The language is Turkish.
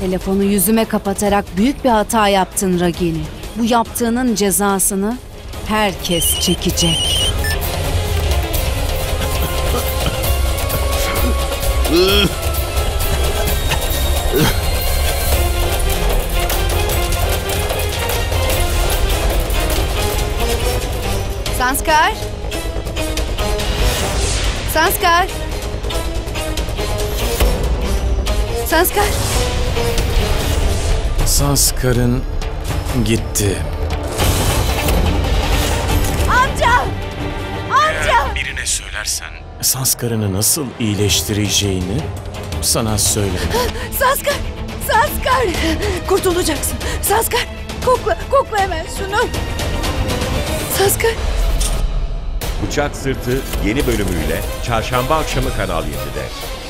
Telefonu yüzüme kapatarak büyük bir hata yaptın Ragini. Bu yaptığının cezasını herkes çekecek. Sanskar! Sanskar! Sanskar! Sanskar'ın gitti. Amca! Amca! Eğer birine söylersen Sanskar'ını nasıl iyileştireceğini sana söylerim. Sanskar! Sanskar! Kurtulacaksın. Sanskar! Kokla hemen şunu. Sanskar! Bıçak Sırtı yeni bölümüyle çarşamba akşamı Kanal 7'de.